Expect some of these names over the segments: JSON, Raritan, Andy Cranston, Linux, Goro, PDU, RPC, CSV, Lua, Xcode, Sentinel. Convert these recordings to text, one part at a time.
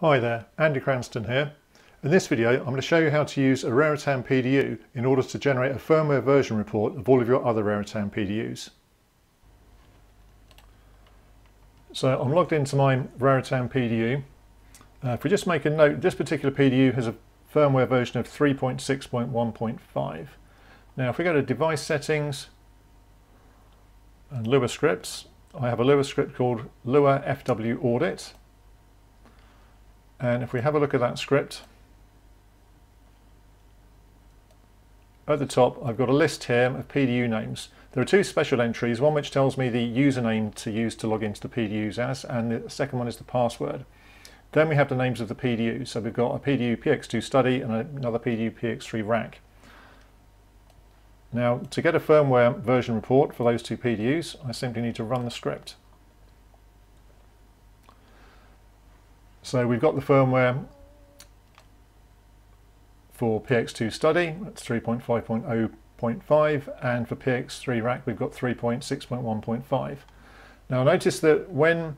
Hi there, Andy Cranston here. In this video I'm going to show you how to use a Raritan PDU in order to generate a firmware version report of all of your other Raritan PDUs. So I'm logged into my Raritan PDU. If we just make a note, this particular PDU has a firmware version of 3.6.1.5. Now if we go to device settings and Lua scripts, I have a Lua script called Lua FW Audit. And if we have a look at that script, at the top I've got a list here of PDU names. There are two special entries, one which tells me the username to use to log into the PDUs as, and the second one is the password. Then we have the names of the PDUs. So we've got a PDU PX2 Study and another PDU PX3 Rack. Now to get a firmware version report for those two PDUs, I simply need to run the script. So we've got the firmware for PX2 Study, that's 3.5.0.5, and for PX3 Rack we've got 3.6.1.5. Now notice that when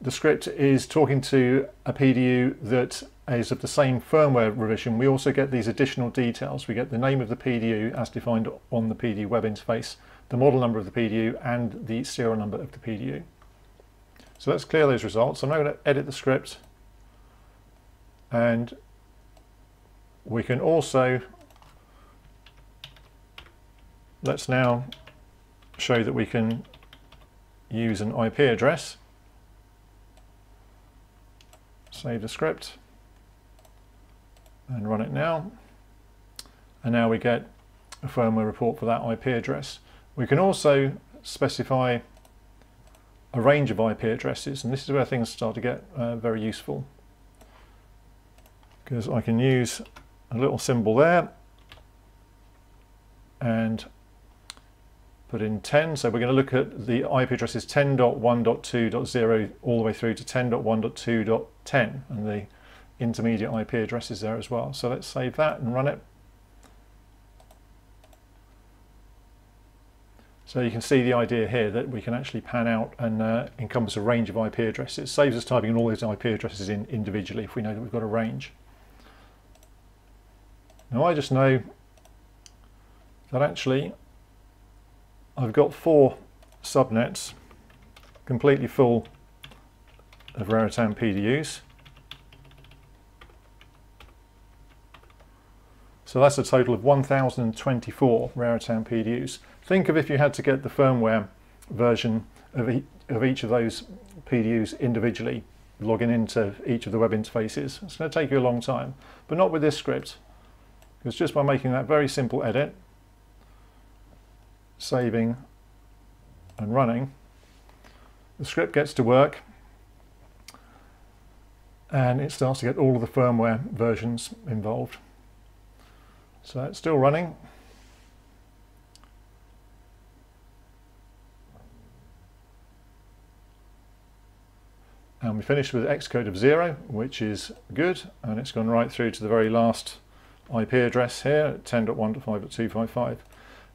the script is talking to a PDU that is of the same firmware revision, we also get these additional details. We get the name of the PDU as defined on the PDU web interface, the model number of the PDU, and the serial number of the PDU. So let's clear those results. I'm now going to edit the script, and we can also, let's now show that we can use an IP address. Save the script and run it now, and now we get a firmware report for that IP address. We can also specify a range of IP addresses, and this is where things start to get very useful, because I can use a little symbol there and put in 10. So we're going to look at the IP addresses 10.1.2.0 all the way through to 10.1.2.10 and the intermediate IP addresses there as well. So let's save that and run it. So you can see the idea here that we can actually pan out and encompass a range of IP addresses. It saves us typing in all those IP addresses in individually if we know that we've got a range. Now I just know that actually I've got 4 subnets completely full of Raritan PDUs. So that's a total of 1024 Raritan PDUs. Think of if you had to get the firmware version of each of those PDUs individually, logging into each of the web interfaces. It's going to take you a long time, but not with this script. Because just by making that very simple edit, saving and running, the script gets to work and it starts to get all of the firmware versions involved. So it's still running. And we finished with Xcode of 0, which is good, and it's gone right through to the very last IP address here at 10.1.5.255.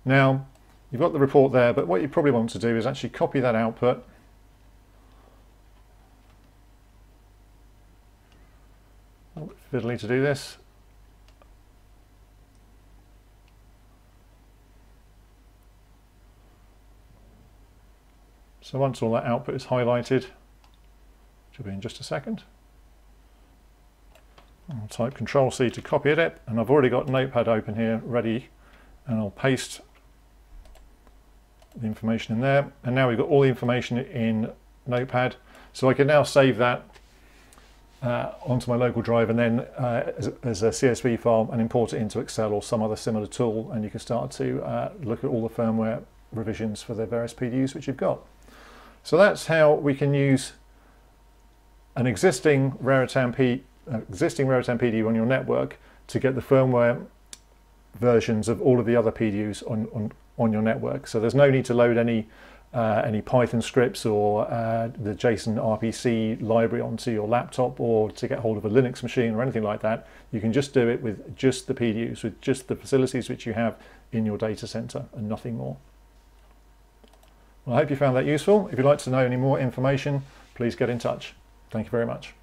Now you've got the report there, but what you probably want to do is actually copy that output fiddly to do this. So once all that output is highlighted, which will be in just a second, I'll type Control-C to copy it, and I've already got Notepad open here ready, and I'll paste the information in there, and now we've got all the information in Notepad, so I can now save that onto my local drive, and then as a CSV file, and import it into Excel or some other similar tool, and you can start to look at all the firmware revisions for the various PDUs which you've got. So that's how we can use an existing Raritan PDU on your network to get the firmware versions of all of the other PDUs on your network. So there's no need to load any Python scripts or the JSON RPC library onto your laptop, or to get hold of a Linux machine or anything like that. You can just do it with just the PDUs, with just the facilities which you have in your data center, and nothing more. Well, I hope you found that useful. If you'd like to know any more information, please get in touch. Thank you very much.